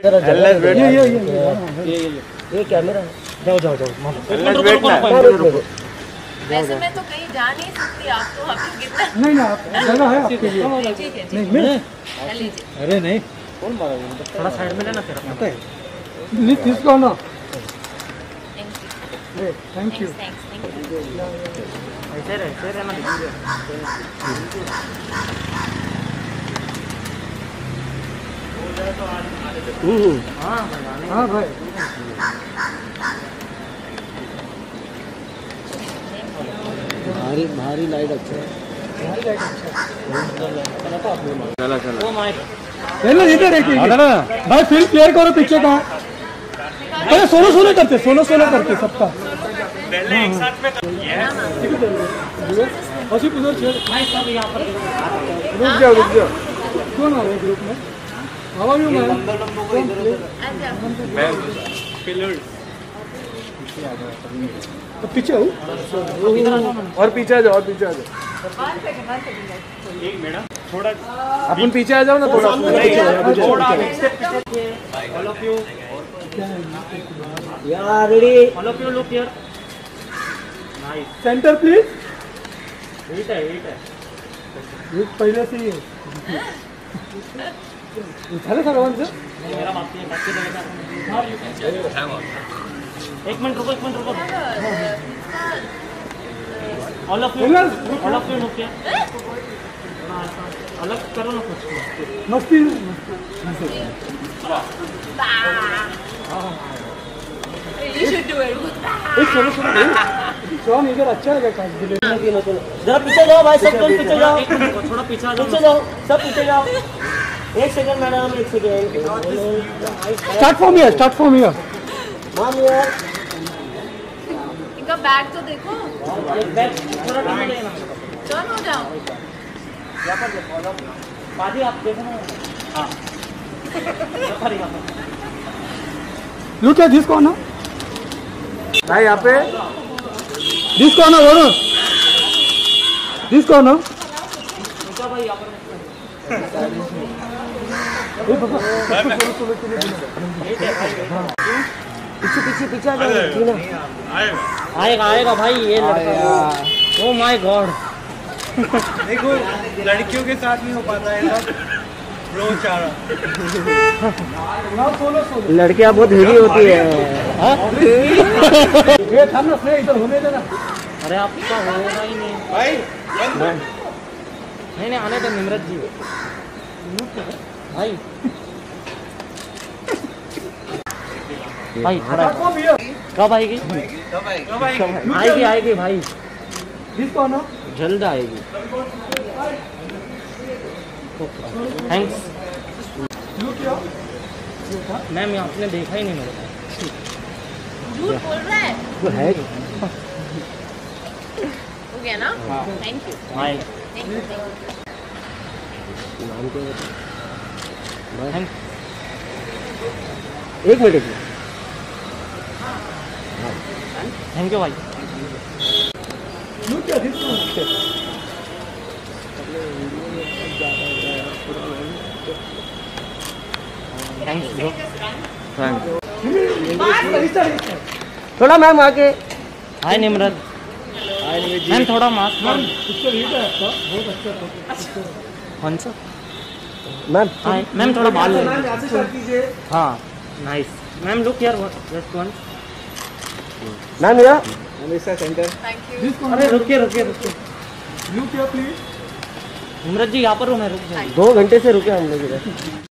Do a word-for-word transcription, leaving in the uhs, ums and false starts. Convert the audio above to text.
ये कैमरा जाओ जाओ जाओ। वैसे मैं तो कहीं जा नहीं सकती, आप तो आपको कितना नहीं ना जगह है आपके लिए। ठीक है ठीक है ले लीजिए। अरे नहीं कौन मारा, थोड़ा साइड में लेना फिर अपना नहीं किसको ना। Thank you thank you. ऐसे रहे ऐसे रहे ना दीजिए। हां हां भाई भारी भारी लाइट अच्छा है। चला चला इधर भाई फील्ड क्लियर करो पीछे का। अरे सोलो सोलो करते सोलो सोलो करते सबका ग्रुप में हवा भी मैं तो पीछे हो और पीछे आ जाओ और पीछे आ जाओ। एक मैडम थोड़ा अपन पीछे आ जाओ ना थोड़ा थोड़ा ऑल ऑफ यू यार ready all of you look here nice centre please. Wait है वेट है ये पहले से ही चले सर वन सर मेरा माफी माफी देना। एक मिनट रुको एक मिनट रुको। All of you all of you नुकिया अलग करो ना कुछ मस्ती मस्ती। ये शूट हुआ है सोलो सोलो सोन इधर अच्छा है क्या डिलीवरी ना। जरा पीछे जाओ भाई सब लोग पीछे जाओ थोड़ा पीछे जाओ पीछे जाओ सब पीछे जाओ। एक सेकंड मैडम एक second. Start from here start from here. इनका बैग तो देखो थोड़ा हो जाओ आप देखो ना। दिस कौन है भाई यहाँ पे दिस कौन है वरुण दिस कौन है भाई यहाँ पर पीछे पीछे पीछे आएगा आएगा भाई ये लड़का। ओ माय गॉड देखो लड़कियों के साथ नहीं हो पाता है ना। लड़कियां बहुत हेवी होती है। ये था ना उसने इधर होने देना। अरे आपका होगा ही नहीं भाई। नहीं नहीं आने दो निमरत जी भाई भाई कब आएगी कब आएगी आएगी भाई जल्द आएगी। थैंक्स मैम आपने देखा ही नहीं मेरे को। झूठ बोल रहा है वो है हो गया ना। Thank you thank you thank you. एक मिनट थैंक यू भाई। थोड़ा मैम आके हाय निम्रत मैम थोड़ा मास्क मैम कौन सा मैम मैम थोड़ा बाल हाँ नाइस मैम लुक यार जस्ट वन मैम या अनिशा सेंटर। Thank you. अरे रुकिए रुकिए रुकिए रुकिए प्लीज निम्रत जी यहाँ पर हूँ मैं रुक जाऊँ। दो घंटे से रुके हम लोग इधर।